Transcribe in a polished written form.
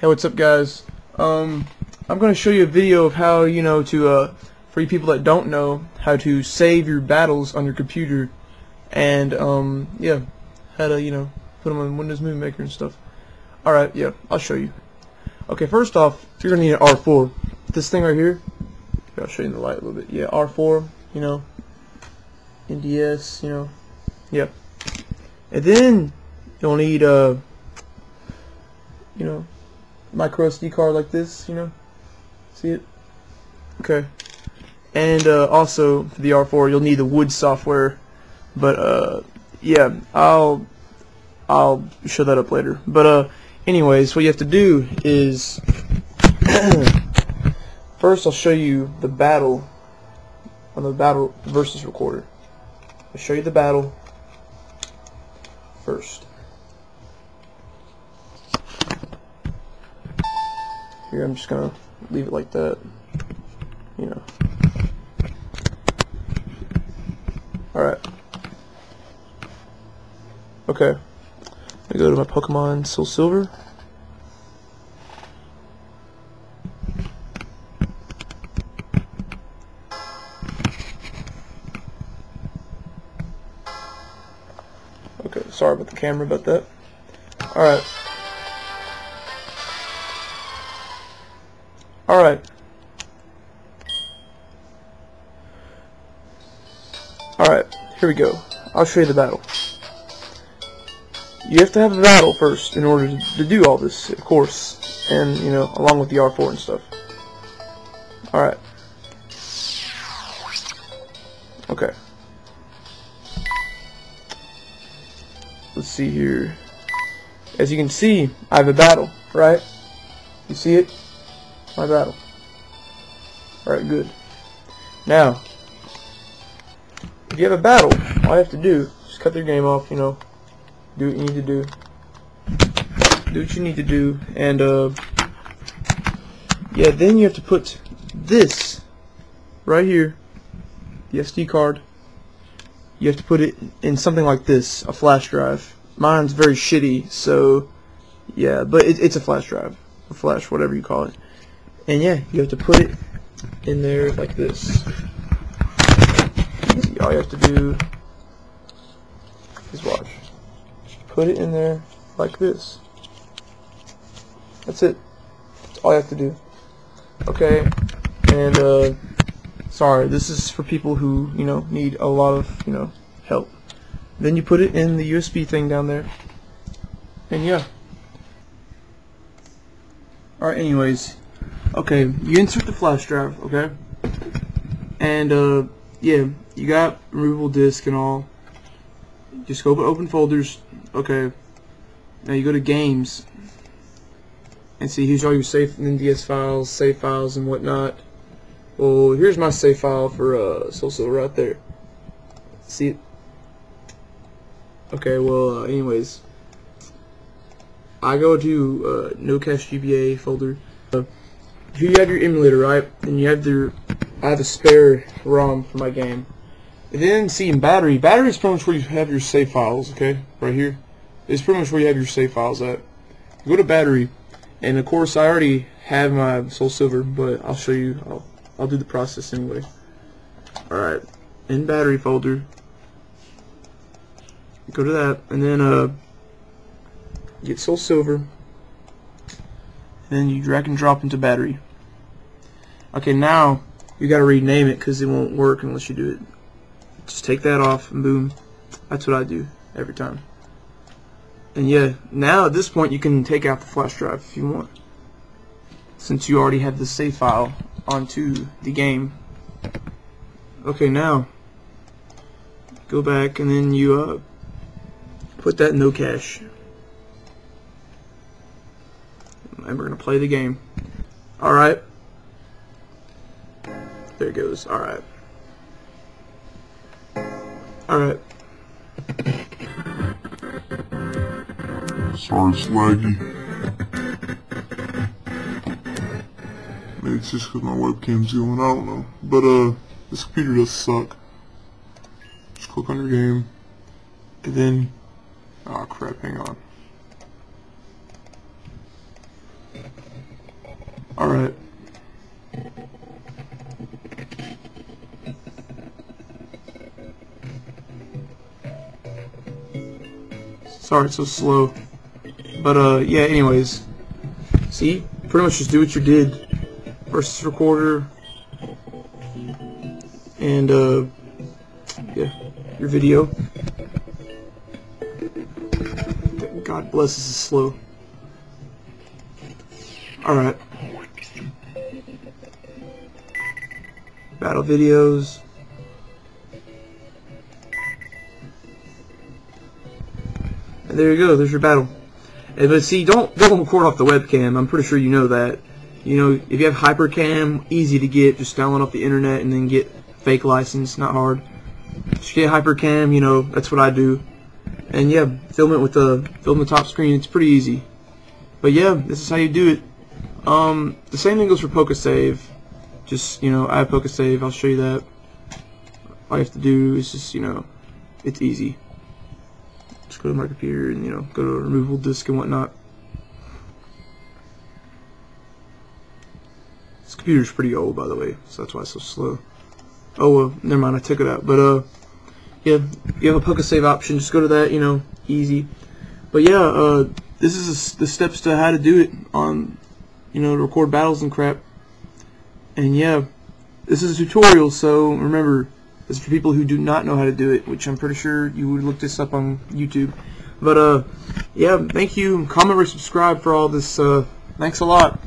Hey, what's up, guys? I'm going to show you a video of how, for you people that don't know, how to save your battles on your computer, and, yeah, how to, put them on Windows Movie Maker and stuff. Alright, yeah, I'll show you. Okay, first off, you're going to need an R4. This thing right here, I'll show you in the light a little bit. Yeah, R4, NDS, yeah. And then, you'll need, Micro SD card like this, see it? Okay. And also for the R4 you'll need the Wood software, but yeah, I'll show that up later. But anyways, what you have to do is first I'll show you the battle on the battle versus recorder. I'll show you the battle first. Here, I'm just gonna leave it like that, Alright. Okay. I go to my Pokemon Soul Silver. Okay, sorry about the camera about that. Alright. Alright, here we go. I'll show you the battle. You have to have a battle first in order to do all this, of course, and, along with the R4 and stuff. Alright. Okay. Let's see here. As you can see, I have a battle, right? You see it? My battle. Alright, good. Now, if you have a battle, all you have to do is cut their game off, do what you need to do. Do what you need to do, and, yeah, then you have to put this right here, the SD card. You have to put it in something like this, a flash drive. Mine's very shitty, so, yeah, but it's a flash drive, or flash, whatever you call it. And, yeah, you have to put it in there like this. All you have to do is watch. Put it in there like this. That's it. That's all you have to do. Okay, and sorry, this is for people who, need a lot of, help. Then you put it in the USB thing down there. And yeah. Alright, anyways. Okay, you insert the flash drive, okay? And yeah, you got removable disk and all. Just go to open folders. Okay. Now you go to games. And see, here's all your save NDS files, save files, and whatnot. Well, here's my save file for Soul Silver right there. See it? Okay, well, anyways. I go to no cache GBA folder. Here you have your emulator, right? And you have your... I have a spare ROM for my game. And then, see, in battery. Battery is pretty much where you have your save files, okay? Right here. It's pretty much where you have your save files at. You go to battery, and of course, I already have my Soul Silver, but I'll show you. I'll do the process anyway. Alright. In battery folder. Go to that, and then, get Soul Silver. And then you drag and drop into battery. Okay, now... you gotta rename it because it won't work unless you do it. Just take that off and boom. That's what I do every time. And yeah, now at this point you can take out the flash drive if you want, since you already have the save file onto the game. Okay, now go back and then you put that in no cache. And we're gonna play the game. Alright. There it goes. Alright. Alright. Sorry it's laggy. Maybe it's just because my webcam's going, I don't know. But this computer does suck. Just click on your game. And then... aw, crap, hang on. Alright. Sorry, it's so slow. But, yeah, anyways. See? Pretty much just do what you did. Versus recorder. And, yeah, your video. God bless, this is slow. Alright. Battle videos. And there you go, there's your battle. And, but see, don't record off the webcam, I'm pretty sure you know that. You know, if you have HyperCam, easy to get, just download off the internet and then get fake license, not hard. Just get HyperCam, you know, that's what I do. And yeah, film it with the top screen, it's pretty easy. But yeah, this is how you do it. The same thing goes for PokéSave. Just, you know, I have PokéSave, I'll show you that. All you have to do is just, you know, it's easy. Just go to my computer and, you know, go to a removable disk and whatnot. This computer's pretty old, by the way, so that's why it's so slow. Oh well, never mind, I took it out. But yeah, you have a PokéSave option, just go to that, you know, easy. But yeah, this is the steps to how to do it on, you know, record battles and crap. And yeah, this is a tutorial, so remember, it's for people who do not know how to do it, which I'm pretty sure you would look this up on YouTube. But yeah, thank you. Comment or subscribe for all this. Thanks a lot.